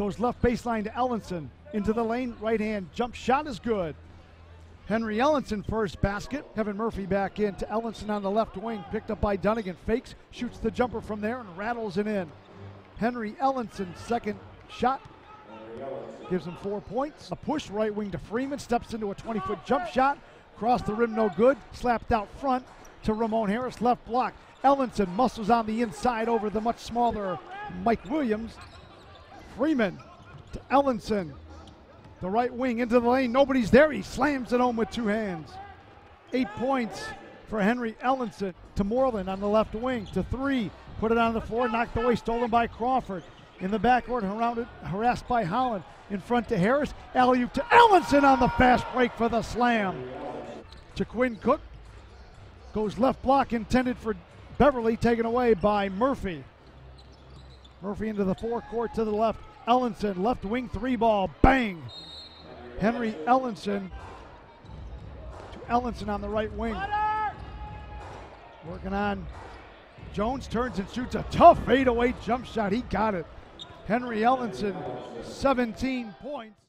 Goes left baseline to Ellenson. Into the lane, right hand jump shot is good. Henry Ellenson first basket. Kevin Murphy back in to Ellenson on the left wing. Picked up by Dunnigan. Fakes, shoots the jumper from there and rattles it in. Henry Ellenson, second shot. Gives him 4 points. A push right wing to Freeman. Steps into a 20-foot jump shot. Across the rim, no good. Slapped out front to Ramon Harris. Left block. Ellenson muscles on the inside over the much smaller Mike Williams. Freeman to Ellenson. The right wing into the lane. Nobody's there. He slams it home with two hands. 8 points for Henry Ellenson. To Moreland on the left wing. To three. Put it on the floor. Knocked away. Stolen by Crawford. In the backcourt, harassed by Holland. In front to Harris. Alley-oop to Ellenson on the fast break for the slam. To Quinn Cook. Goes left block intended for Beverly. Taken away by Murphy. Murphy into the forecourt to the left. Ellenson, left wing three ball. Bang! Henry Ellenson to Ellenson on the right wing. Working on. Jones turns and shoots a tough fadeaway jump shot. He got it. Henry Ellenson, 17 points.